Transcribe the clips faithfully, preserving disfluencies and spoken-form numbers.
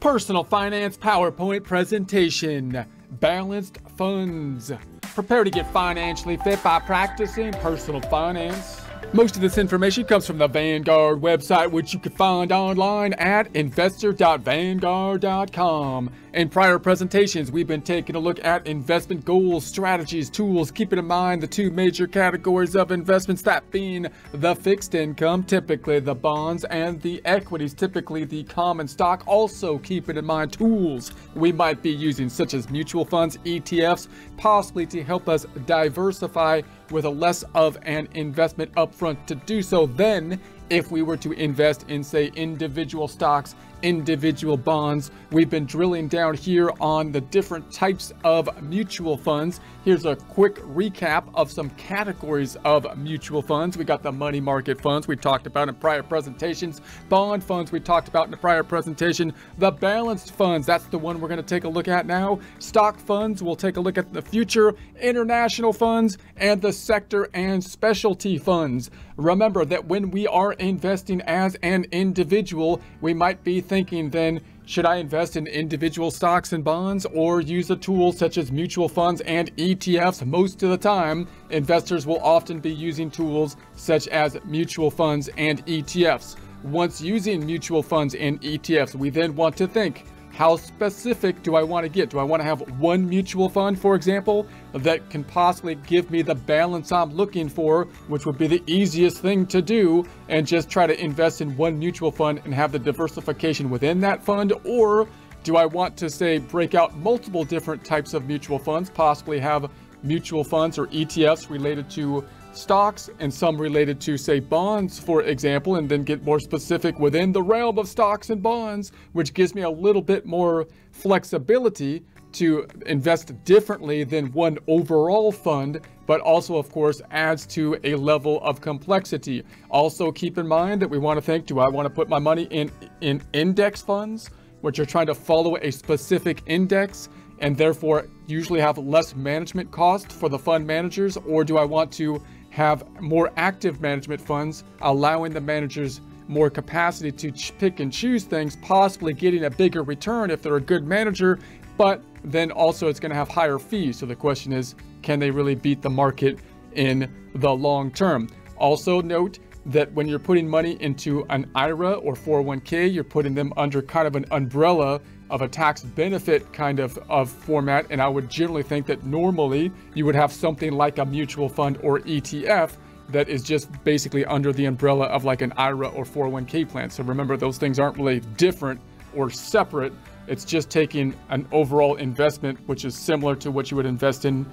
Personal Finance PowerPoint presentation, Balanced Funds. Prepare to get financially fit by practicing personal finance. Most of this information comes from the Vanguard website, which you can find online at investor dot vanguard dot com. In prior presentations, we've been taking a look at investment goals, strategies, tools, keeping in mind the two major categories of investments, that being the fixed income, typically the bonds, and the equities, typically the common stock. Also keeping in mind tools we might be using, such as mutual funds, E T Fs, possibly to help us diversify with a less of an investment upfront to do so then if we were to invest in, say, individual stocks, individual bonds. We've been drilling down here on the different types of mutual funds. Here's a quick recap of some categories of mutual funds. We got the money market funds we talked about in prior presentations, bond funds we talked about in the prior presentation, the balanced funds, that's the one we're going to take a look at now, stock funds, we'll take a look at the future, international funds, and the sector and specialty funds. Remember that when we are investing as an individual, we might be thinking then, should I invest in individual stocks and bonds or use a tool such as mutual funds and E T Fs? Most of the time, investors will often be using tools such as mutual funds and E T Fs. Once using mutual funds and E T Fs, we then want to think, how specific do I want to get? Do I want to have one mutual fund, for example, that can possibly give me the balance I'm looking for, which would be the easiest thing to do, and just try to invest in one mutual fund and have the diversification within that fund? Or do I want to, say, break out multiple different types of mutual funds, possibly have mutual funds or E T Fs related to stocks and some related to, say, bonds, for example, and then get more specific within the realm of stocks and bonds, which gives me a little bit more flexibility to invest differently than one overall fund, but also, of course, adds to a level of complexity. Also, keep in mind that we want to think, do I want to put my money in, in index funds, which are trying to follow a specific index and therefore usually have less management cost for the fund managers? Or do I want to have more active management funds, allowing the managers more capacity to pick and choose things, possibly getting a bigger return if they're a good manager, but then also it's going to have higher fees. So the question is, can they really beat the market in the long term? Also note that when you're putting money into an I R A or four oh one k, you're putting them under kind of an umbrella of a tax benefit kind of, of format. And I would generally think that normally you would have something like a mutual fund or E T F that is just basically under the umbrella of like an I R A or four oh one k plan. So remember, those things aren't really different or separate. It's just taking an overall investment, which is similar to what you would invest in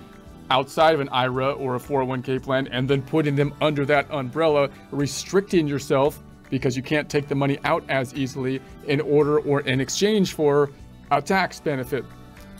outside of an I R A or a four oh one k plan, and then putting them under that umbrella, restricting yourself because you can't take the money out as easily in order or in exchange for a tax benefit,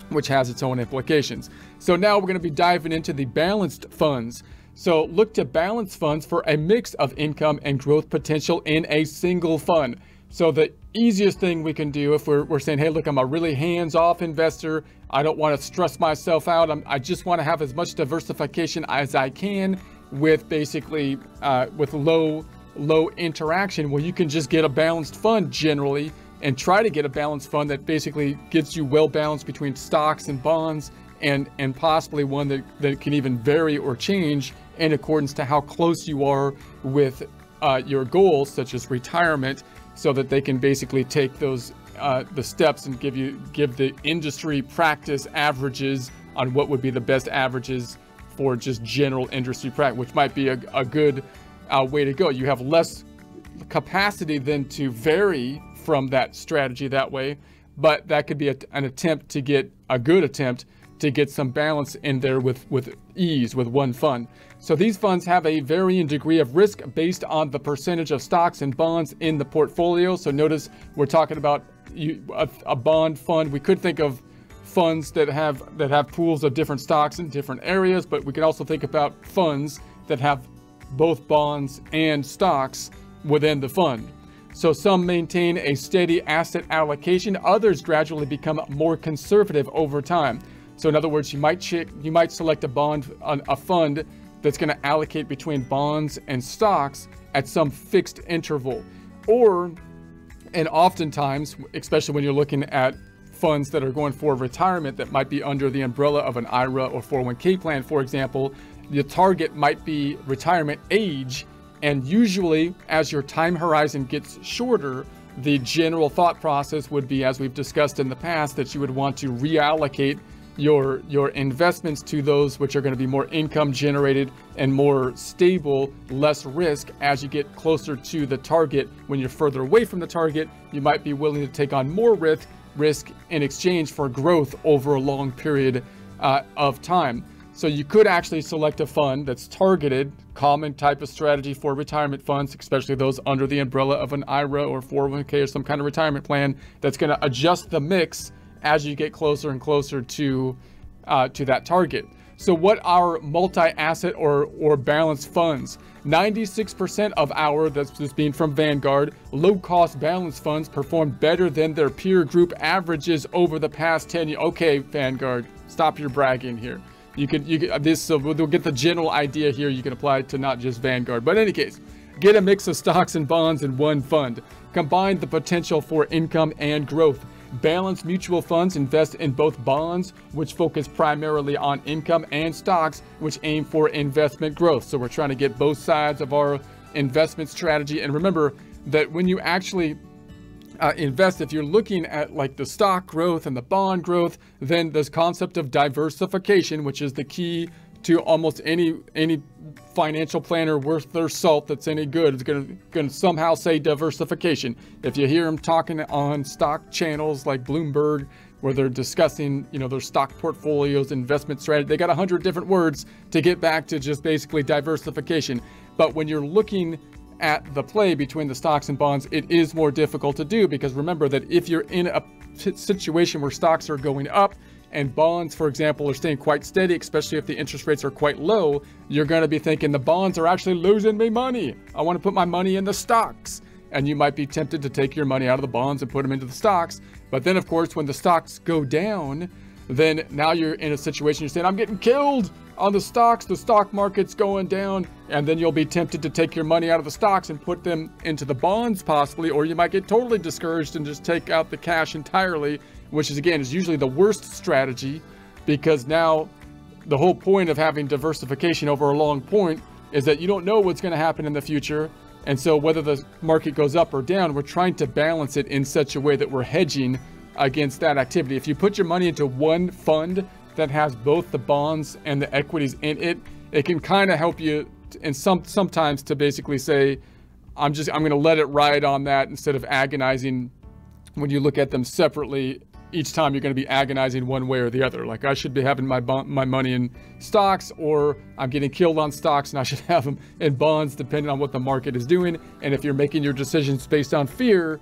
which has its own implications. So now we're going to be diving into the balanced funds. So look to balanced funds for a mix of income and growth potential in a single fund. So the easiest thing we can do if we're, we're saying, hey, look, I'm a really hands-off investor, I don't want to stress myself out, I'm, I just want to have as much diversification as I can with basically uh, with low low interaction. Well, you can just get a balanced fund generally and try to get a balanced fund that basically gets you well balanced between stocks and bonds, and and possibly one that, that can even vary or change in accordance to how close you are with uh, your goals, such as retirement, so that they can basically take those uh, the steps and give you give the industry practice averages on what would be the best averages for just general industry practice, which might be a, a good Uh, way to go. You have less capacity then to vary from that strategy that way, but that could be a, an attempt to get a good attempt to get some balance in there with, with ease with one fund. So these funds have a varying degree of risk based on the percentage of stocks and bonds in the portfolio. So notice we're talking about you, a, a bond fund. We could think of funds that have that have pools of different stocks in different areas, but we could also think about funds that have both bonds and stocks within the fund. So some maintain a steady asset allocation, others gradually become more conservative over time. So in other words, you might check, you might select a bond, a fund that's going to allocate between bonds and stocks at some fixed interval, or And oftentimes, especially when you're looking at funds that are going for retirement that might be under the umbrella of an I R A or four oh one k plan, for example, the target might be retirement age. And usually as your time horizon gets shorter, the general thought process would be, as we've discussed in the past, that you would want to reallocate your your investments to those which are going to be more income generated and more stable, less risk. As you get closer to the target, when you're further away from the target, you might be willing to take on more risk risk in exchange for growth over a long period uh, of time. So you could actually select a fund that's targeted, common type of strategy for retirement funds, especially those under the umbrella of an I R A or four oh one k or some kind of retirement plan, that's going to adjust the mix as you get closer and closer to uh, to that target. So what are multi-asset or or balanced funds? ninety-six percent of our, that's just being from Vanguard, low-cost balanced funds performed better than their peer group averages over the past ten years. Okay, Vanguard, stop your bragging here. You could, you could, this, so we'll get the general idea here. You can apply it to not just Vanguard, but in any case, get a mix of stocks and bonds in one fund. Combine the potential for income and growth. Balanced mutual funds invest in both bonds, which focus primarily on income, and stocks, which aim for investment growth. So we're trying to get both sides of our investment strategy. And remember that when you actually Uh, invest, if you're looking at like the stock growth and the bond growth, then this concept of diversification, which is the key to almost any any financial planner worth their salt that's any good, is gonna gonna somehow say diversification. If you hear them talking on stock channels like Bloomberg, where they're discussing, you know, their stock portfolios, investment strategy, they got a hundred different words to get back to just basically diversification. But when you're looking at the play between the stocks and bonds, it is more difficult to do, because remember that if you're in a situation where stocks are going up and bonds, for example, are staying quite steady, especially if the interest rates are quite low, you're going to be thinking the bonds are actually losing me money. I want to put my money in the stocks. And you might be tempted to take your money out of the bonds and put them into the stocks. But then, of course, when the stocks go down, then now you're in a situation you're saying, I'm getting killed on the stocks, the stock market's going down, and then you'll be tempted to take your money out of the stocks and put them into the bonds possibly, or you might get totally discouraged and just take out the cash entirely, which is, again, is usually the worst strategy, because now the whole point of having diversification over a long point is that you don't know what's going to happen in the future. And so whether the market goes up or down, we're trying to balance it in such a way that we're hedging against that activity. If you put your money into one fund that has both the bonds and the equities in it, it can kind of help you, and some sometimes to basically say, I'm just, I'm going to let it ride on that, instead of agonizing when you look at them separately. Each time you're going to be agonizing one way or the other. Like, I should be having my bond, my money in stocks, or I'm getting killed on stocks and I should have them in bonds, depending on what the market is doing. And if you're making your decisions based on fear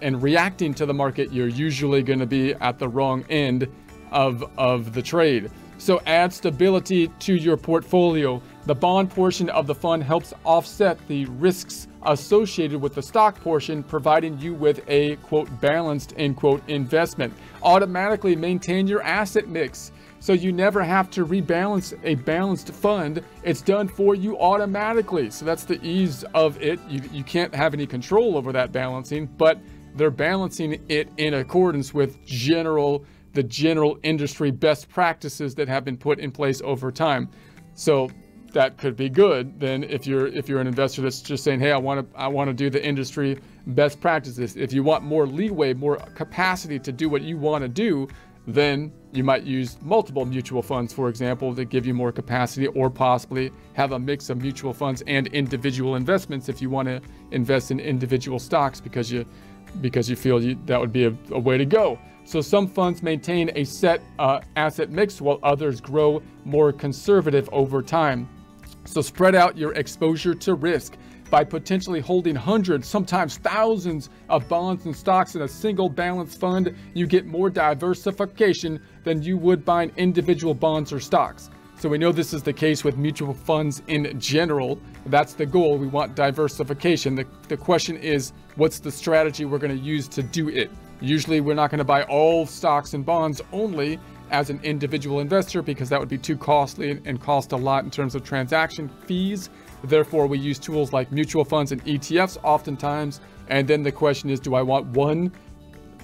and reacting to the market, you're usually going to be at the wrong end of of the trade. So add stability to your portfolio. The bond portion of the fund helps offset the risks associated with the stock portion, providing you with a, quote, balanced, end quote, investment. Automatically maintain your asset mix, so you never have to rebalance a balanced fund. It's done for you automatically. So that's the ease of it. You, you can't have any control over that balancing, but they're balancing it in accordance with general the general industry best practices that have been put in place over time. So that could be good then, if you're if you're an investor that's just saying, hey, I want to I want to do the industry best practices. If you want more leeway, more capacity to do what you want to do, then you might use multiple mutual funds, for example, to give you more capacity, or possibly have a mix of mutual funds and individual investments if you want to invest in individual stocks because you because you feel you, that would be a, a way to go. So some funds maintain a set uh, asset mix, while others grow more conservative over time. So spread out your exposure to risk by potentially holding hundreds, sometimes thousands of bonds and stocks in a single balanced fund. You get more diversification than you would buying individual bonds or stocks. So we know this is the case with mutual funds in general. That's the goal. We want diversification. The, the question is, what's the strategy we're going to use to do it? Usually we're not going to buy all stocks and bonds only as an individual investor, because that would be too costly and cost a lot in terms of transaction fees. Therefore, we use tools like mutual funds and E T Fs oftentimes, And then the question is, do I want one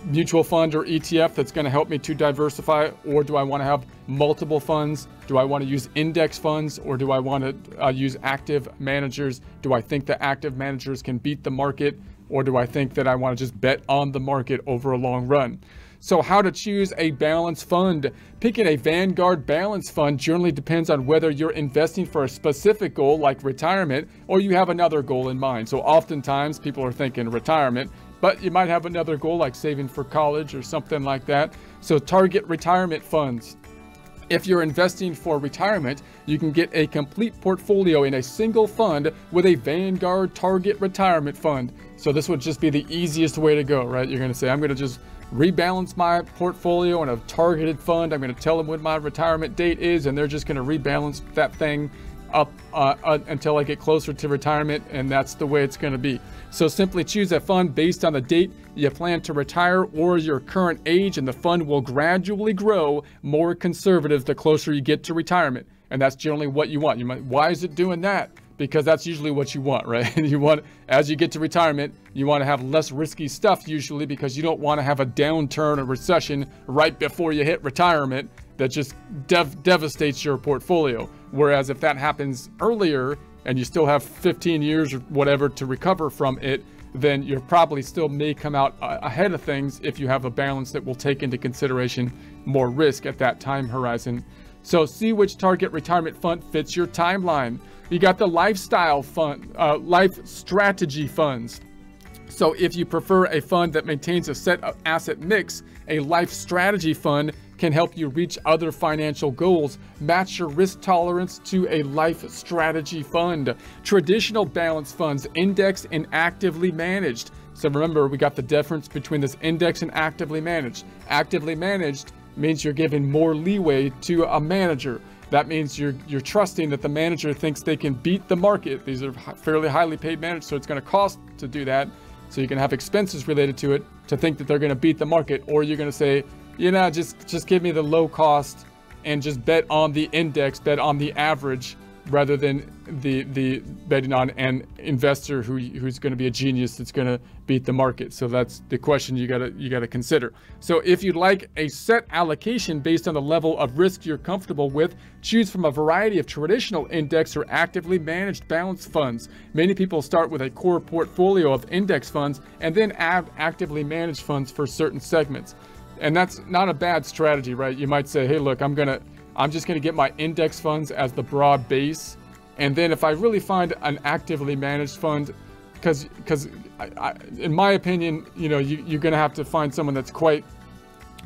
mutual fund or E T F that's going to help me to diversify, or do I want to have multiple funds? Do I want to use index funds, or do I want to uh, use active managers? Do I think the active managers can beat the market, or do I think that I want to just bet on the market over a long run? So how to choose a balanced fund. Picking a Vanguard balanced fund generally depends on whether you're investing for a specific goal like retirement, or you have another goal in mind. So oftentimes people are thinking retirement, but you might have another goal like saving for college or something like that. So target retirement funds. If you're investing for retirement, you can get a complete portfolio in a single fund with a Vanguard target retirement fund. So this would just be the easiest way to go, right? You're going to say, I'm going to just rebalance my portfolio in a targeted fund. I'm going to tell them when my retirement date is, and they're just going to rebalance that thing up uh, uh, until I get closer to retirement, and that's the way it's going to be. So simply choose a fund based on the date you plan to retire or your current age, and the fund will gradually grow more conservative the closer you get to retirement. And that's generally what you want. You might, why is it doing that? Because that's usually what you want, right? You want, as you get to retirement, you want to have less risky stuff usually, because you don't want to have a downturn or recession right before you hit retirement that just dev devastates your portfolio. Whereas if that happens earlier and you still have fifteen years or whatever to recover from it, then you probably still may come out ahead of things if you have a balance that will take into consideration more risk at that time horizon. So see which target retirement fund fits your timeline. You got the lifestyle fund, uh, life strategy funds. So if you prefer a fund that maintains a set of asset mix, a life strategy fund can help you reach other financial goals. Match your risk tolerance to a life strategy fund. Traditional balanced funds, indexed and actively managed. So remember, we got the difference between this index and actively managed. Actively managed means you're giving more leeway to a manager. That means you're you're trusting that the manager thinks they can beat the market. These are fairly highly paid managers, so it's going to cost to do that. So you can have expenses related to it to think that they're going to beat the market, or you're going to say, you know, just, just give me the low cost and just bet on the index, bet on the average, rather than the, the betting on an investor who, who's going to be a genius that's going to beat the market. So that's the question you got to you got to consider. So if you'd like a set allocation based on the level of risk you're comfortable with, choose from a variety of traditional index or actively managed balanced funds. Many people start with a core portfolio of index funds and then add actively managed funds for certain segments. And that's not a bad strategy, right? You might say, hey, look, I'm going to I'm just going to get my index funds as the broad base. And then if I really find an actively managed fund, because because in my opinion, you know, you, you're going to have to find someone that's quite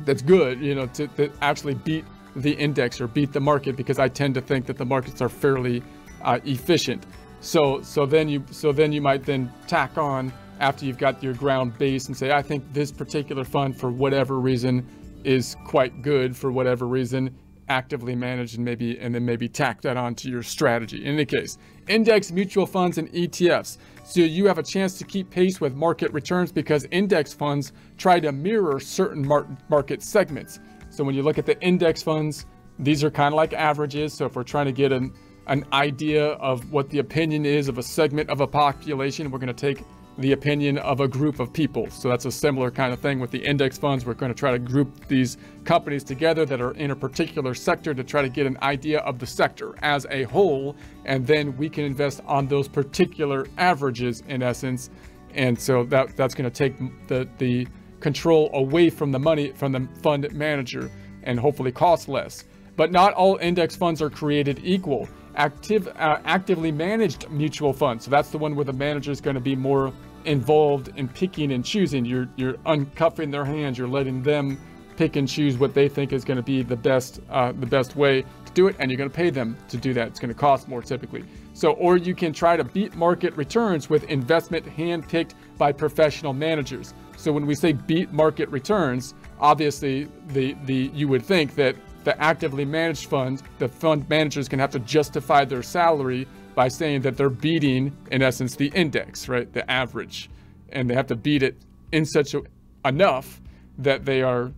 that's good, you know, to, to actually beat the index or beat the market, because I tend to think that the markets are fairly uh, efficient. So so then you so then you might then tack on after you've got your ground base and say, I think this particular fund for whatever reason is quite good for whatever reason. Actively managed, and maybe and then maybe tack that onto your strategy. In any case, index mutual funds and E T Fs. So you have a chance to keep pace with market returns, because index funds try to mirror certain mar market segments. So when you look at the index funds, these are kind of like averages. So if we're trying to get an an idea of what the opinion is of a segment of a population, we're going to take the opinion of a group of people. So that's a similar kind of thing with the index funds. We're going to try to group these companies together that are in a particular sector to try to get an idea of the sector as a whole. And then we can invest on those particular averages in essence. And so that, that's going to take the, the control away from the money, from the fund manager, and hopefully cost less. But not all index funds are created equal. Active, uh, actively managed mutual funds. So that's the one where the manager is going to be more involved in picking and choosing. You're, you're uncuffing their hands. You're letting them pick and choose what they think is going to be the best, uh, the best way to do it. And you're going to pay them to do that. It's going to cost more typically. So, or you can try to beat market returns with investment handpicked by professional managers. So when we say beat market returns, obviously the, the, you would think that the actively managed fund, the fund managers can have to justify their salary by saying that they're beating, in essence, the index, right? The average. And they have to beat it in such a, enough that they are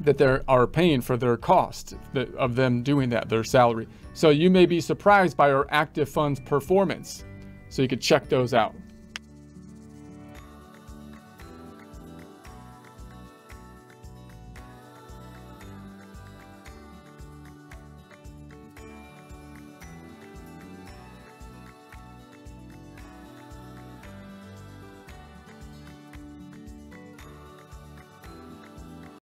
that they are paying for their cost of them doing that, their salary. So you may be surprised by our active fund's performance. So you could check those out.